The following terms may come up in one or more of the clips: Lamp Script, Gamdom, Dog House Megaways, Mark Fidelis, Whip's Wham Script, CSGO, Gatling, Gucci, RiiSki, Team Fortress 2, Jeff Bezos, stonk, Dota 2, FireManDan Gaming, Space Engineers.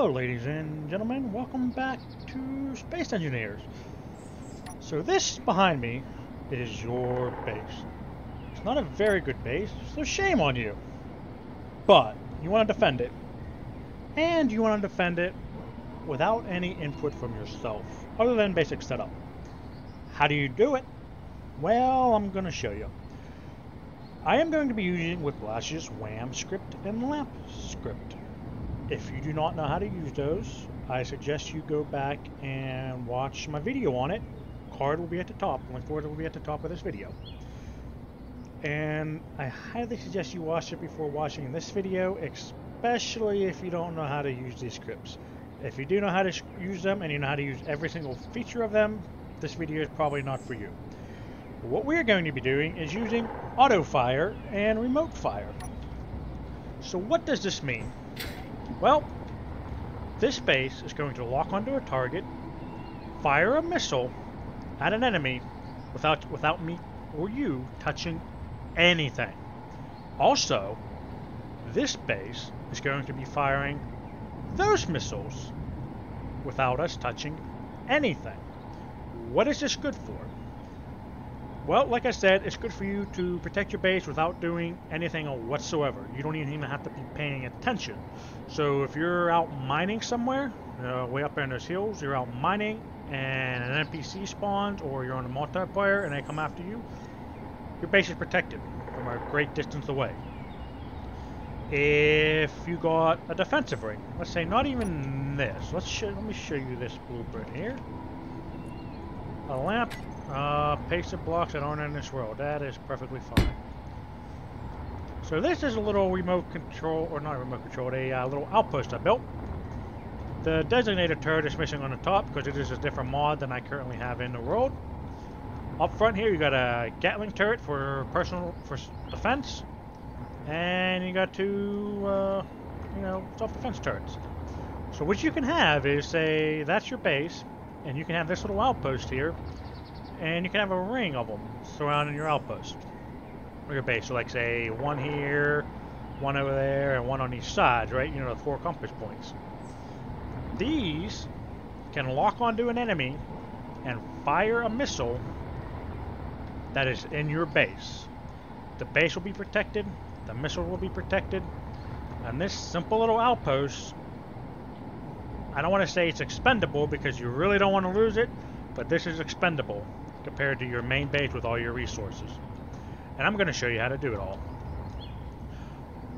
Hello ladies and gentlemen, welcome back to Space Engineers. So this behind me is your base. It's not a very good base, so shame on you. But you want to defend it. And you want to defend it without any input from yourself, other than basic setup. How do you do it? Well, I'm going to show you. I am going to be using Whip's Wham Script and Lamp Script. If you do not know how to use those, I suggest you go back and watch my video on it. Card will be at the top. Link for it will be at the top of this video. And I highly suggest you watch it before watching this video, especially if you don't know how to use these scripts. If you do know how to use them and you know how to use every single feature of them, this video is probably not for you. What we're going to be doing is using auto fire and remote fire. So what does this mean? Well, this base is going to lock onto a target, fire a missile at an enemy without me or you touching anything. Also, this base is going to be firing those missiles without us touching anything. What is this good for? Well, like I said, it's good for you to protect your base without doing anything whatsoever. You don't even have to be paying attention. So if you're out mining somewhere, way up there in those hills, you're out mining and an NPC spawns or you're on a multiplayer and they come after you, your base is protected from a great distance away. If you got a defensive ring, let's say not even this. Let me show you this blueprint here. A lamp. Pasted blocks that aren't in this world. That is perfectly fine. So this is a little remote control, or not a remote control, a little outpost I built. The designated turret is missing on the top because it is a different mod than I currently have in the world. Up front here you got a Gatling turret for defense, and you got two, self-defense turrets. So what you can have is, say, that's your base, and you can have this little outpost here. And you can have a ring of them surrounding your outpost or your base. So like say one here, one over there, and one on each side, right? You know, the four compass points. These can lock onto an enemy and fire a missile that is in your base. The base will be protected, the missile will be protected, and this simple little outpost, I don't want to say it's expendable because you really don't want to lose it, but this is expendable compared to your main base with all your resources. And I'm going to show you how to do it all.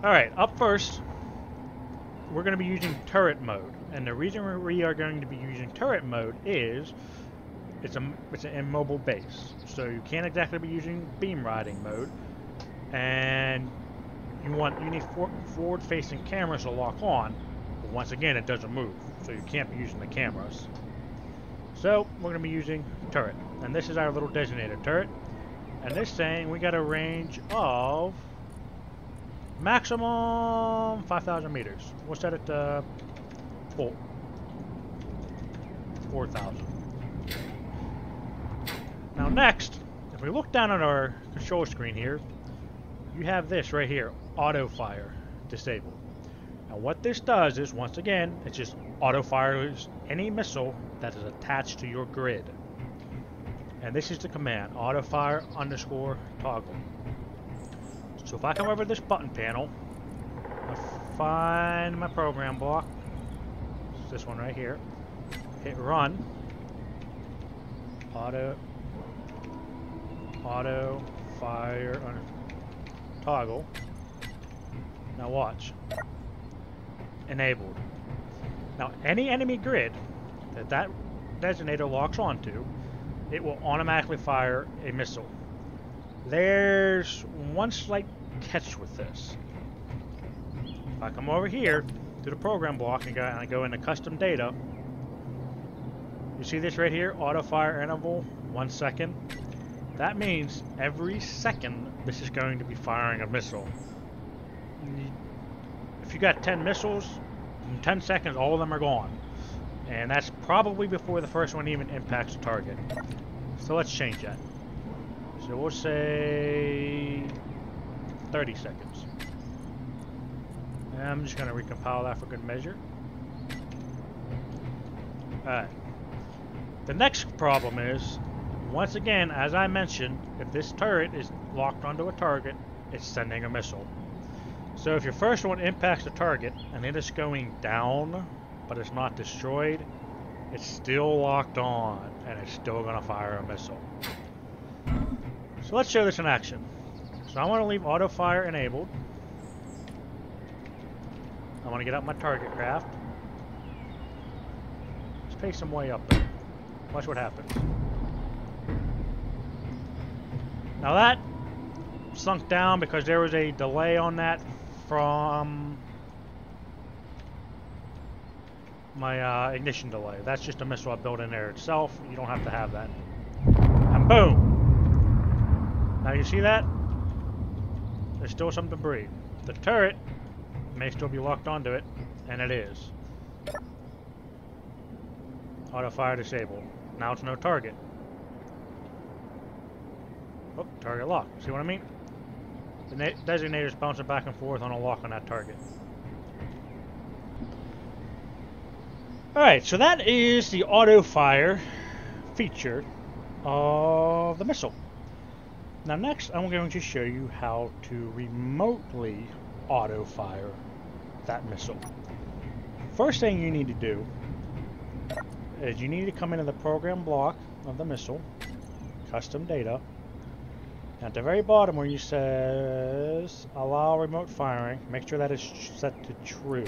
Alright, up first, we're going to be using turret mode. And the reason we are going to be using turret mode is it's an immobile base. So you can't exactly be using beam riding mode. And you need forward-facing cameras to lock on. But once again, it doesn't move. So you can't be using the cameras. So we're going to be using turret, and this is our little designated turret, and this thing we got a range of maximum 5,000 meters. We'll set it to full 4,000. Now next, if we look down at our control screen here, you have this right here, auto fire disabled. Now what this does is, once again, it just auto fires any missile that is attached to your grid. And this is the command, autofire_toggle. So if I come over this button panel, I find my program block, it's this one right here, hit run, autofire_toggle. Now watch, enabled. Now any enemy grid that designator locks onto, it will automatically fire a missile. There's one slight catch with this. If I come over here to the program block and I go into custom data, you see this right here, auto fire interval 1 second. That means every second this is going to be firing a missile. If you got 10 missiles, in 10 seconds all of them are gone. And that's probably before the first one even impacts the target. So let's change that. So we'll say 30 seconds. And I'm just going to recompile that for good measure. Alright. The next problem is, once again, as I mentioned, if this turret is locked onto a target, it's sending a missile. So if your first one impacts the target and it is going down, but it's not destroyed, it's still locked on and it's still going to fire a missile. So let's show this in action. So I want to leave auto fire enabled. I want to get up my target craft. Let's pay some way up there. Watch what happens. Now that sunk down because there was a delay on that from my ignition delay. That's just a missile I built in there itself. You don't have to have that. And boom! Now you see that? There's still some debris. The turret may still be locked onto it, and it is. Auto fire disabled. Now it's no target. Oh, target lock. See what I mean? The designator's bouncing back and forth on a lock on that target. Alright, so that is the auto-fire feature of the missile. Now next, I'm going to show you how to remotely auto-fire that missile. First thing you need to do is you need to come into the program block of the missile, custom data, at the very bottom where you says allow remote firing, make sure that is set to true.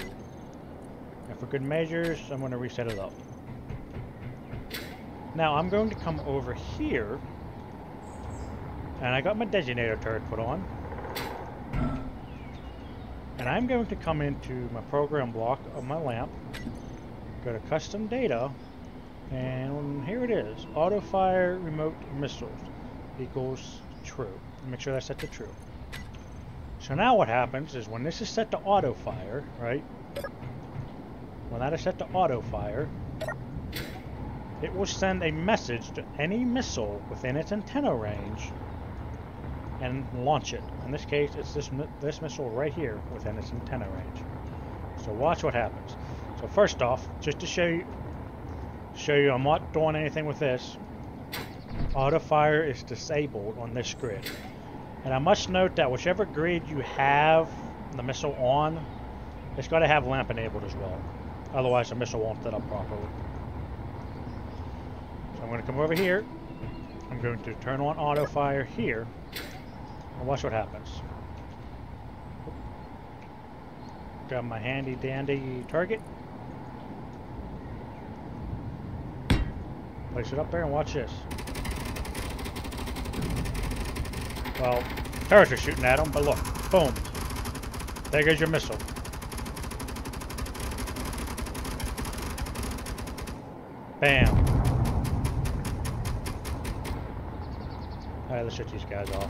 And for good measures, I'm going to reset it up. Now I'm going to come over here, and I got my designator turret put on. And I'm going to come into my program block of my lamp, go to custom data, and here it is, auto fire remote missiles equals true. Make sure that's set to true. So now what happens is when this is set to auto fire, right? When that is set to auto fire, it will send a message to any missile within its antenna range and launch it. In this case, it's this missile right here within its antenna range. So watch what happens. So first off, just to show you I'm not doing anything with this. Auto fire is disabled on this grid, and I must note that whichever grid you have the missile on, it's got to have lamp enabled as well, otherwise the missile won't set up properly. So I'm going to come over here, I'm going to turn on auto fire here, and watch what happens. Grab my handy dandy target, place it up there, and watch this. Well, turrets are shooting at them, but look, boom. There goes your missile. Bam. Alright, let's shut these guys off.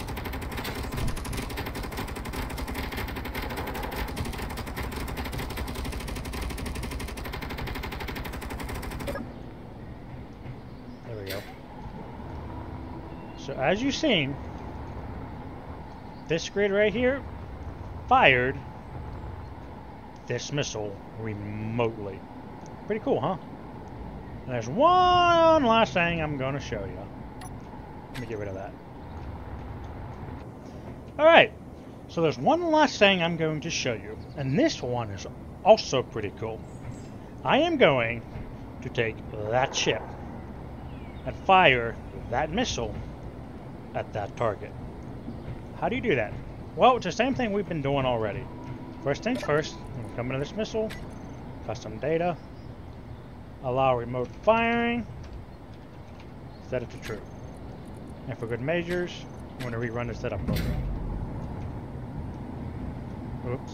There we go. So, as you've seen, this grid right here fired this missile remotely. Pretty cool, huh? And there's one last thing I'm going to show you. Let me get rid of that. Alright, so there's one last thing I'm going to show you. And this one is also pretty cool. I am going to take that chip and fire that missile at that target. How do you do that? Well, it's the same thing we've been doing already. First things first, I'm going to come into this missile, custom data, allow remote firing, set it to true. And for good measures, I'm going to rerun the setup program. Oops.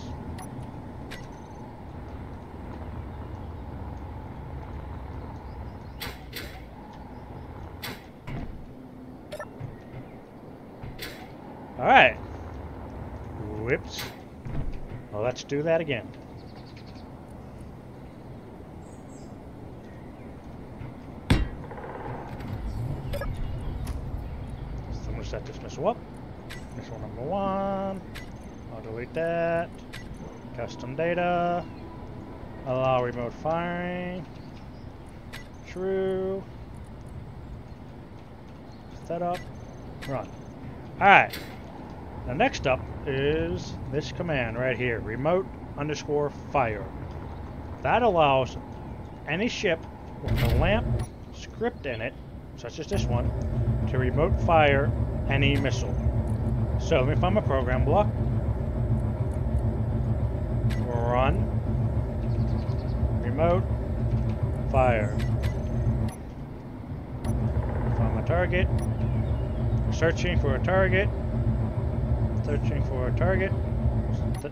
Alright. Whips. Well, let's do that again. So I'm going to set this missile up. Missile number one. I'll delete that. Custom data. Allow remote firing. True. Set up. Run. Alright. Now next up is this command right here. Remote underscore fire. That allows any ship with a lamp script in it, such as this one, to remote fire any missile. So if I'm a program block, run, remote, fire. If I'm a target, searching for a target, searching for a target,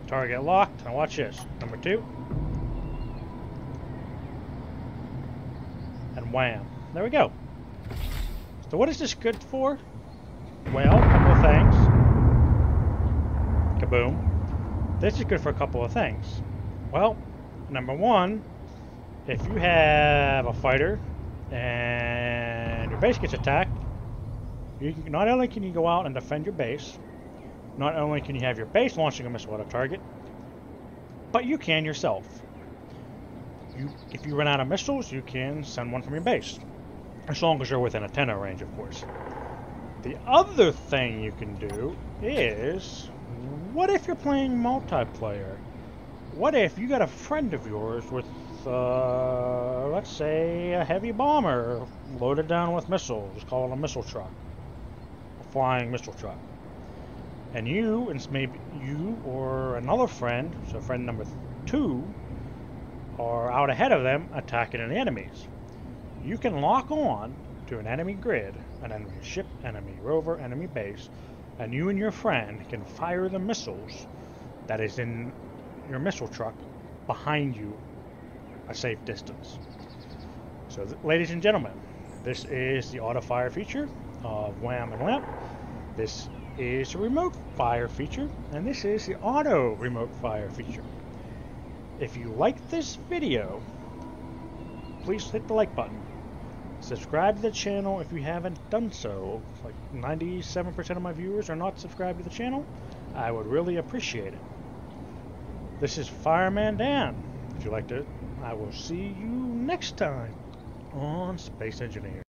target locked. Now watch this, number two. And wham, there we go. So what is this good for? Well, a couple of things. Kaboom. This is good for a couple of things. Well, number one, if you have a fighter and your base gets attacked, you can, not only can you go out and defend your base, not only can you have your base launching a missile at a target, but you can yourself. If you run out of missiles, you can send one from your base. As long as you're within a 10-0 range, of course. The other thing you can do is, what if you're playing multiplayer? What if you got a friend of yours with, let's say, a heavy bomber loaded down with missiles, call it a missile truck, a flying missile truck. And you, and maybe you or another friend, so friend number two, are out ahead of them attacking the enemies. You can lock on to an enemy grid, an enemy ship, enemy rover, enemy base, and you and your friend can fire the missiles that is in your missile truck behind you a safe distance. So ladies and gentlemen, this is the auto fire feature of Wham and Lamp. This is the remote fire feature, and this is the auto remote fire feature. If you like this video, please hit the like button. Subscribe to the channel if you haven't done so. Like 97% of my viewers are not subscribed to the channel. I would really appreciate it. This is Fireman Dan. If you liked it, I will see you next time on Space Engineers.